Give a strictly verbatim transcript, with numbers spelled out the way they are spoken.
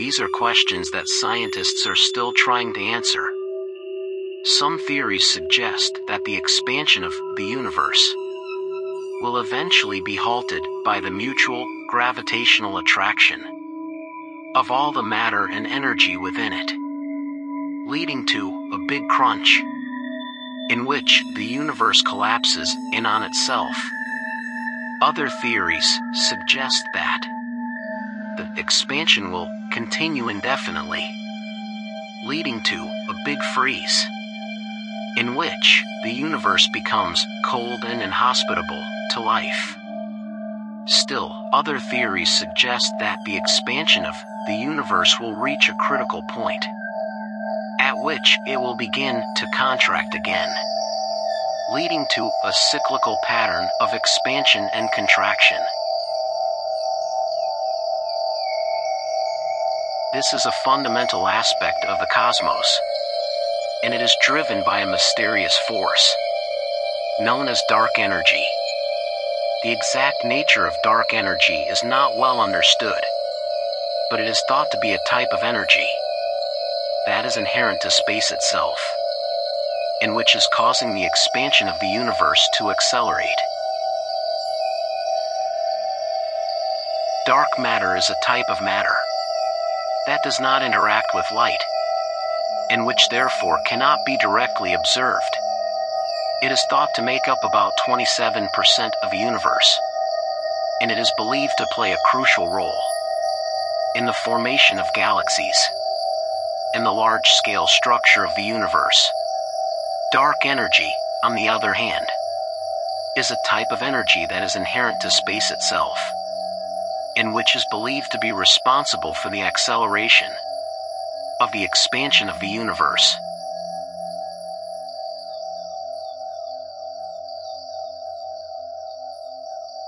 These are questions that scientists are still trying to answer. Some theories suggest that the expansion of the universe will eventually be halted by the mutual gravitational attraction of all the matter and energy within it, leading to a big crunch, in which the universe collapses in on itself. Other theories suggest that the expansion will continue indefinitely, leading to a big freeze, in which the universe becomes cold and inhospitable to life. Still, other theories suggest that the expansion of the universe will reach a critical point, at which it will begin to contract again, leading to a cyclical pattern of expansion and contraction. This is a fundamental aspect of the cosmos, and it is driven by a mysterious force known as dark energy. The exact nature of dark energy is not well understood, but it is thought to be a type of energy that is inherent to space itself, and which is causing the expansion of the universe to accelerate. Dark matter is a type of matter that does not interact with light, and which therefore cannot be directly observed. It is thought to make up about twenty-seven percent of the universe, and it is believed to play a crucial role in the formation of galaxies and the large-scale structure of the universe. Dark energy, on the other hand, is a type of energy that is inherent to space itself, and which is believed to be responsible for the acceleration of the expansion of the universe.